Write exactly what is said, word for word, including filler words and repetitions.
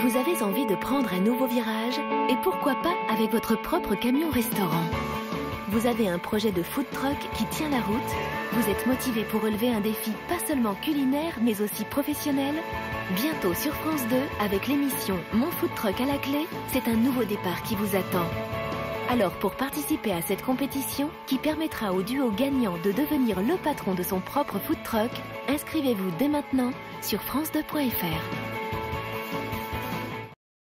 Vous avez envie de prendre un nouveau virage? Et pourquoi pas avec votre propre camion-restaurant? Vous avez un projet de food truck qui tient la route? Vous êtes motivé pour relever un défi pas seulement culinaire mais aussi professionnel? Bientôt sur France deux, avec l'émission Mon Food Truck à la clé, c'est un nouveau départ qui vous attend. Alors pour participer à cette compétition qui permettra au duo gagnant de devenir le patron de son propre food truck, inscrivez-vous dès maintenant sur France deux point F R.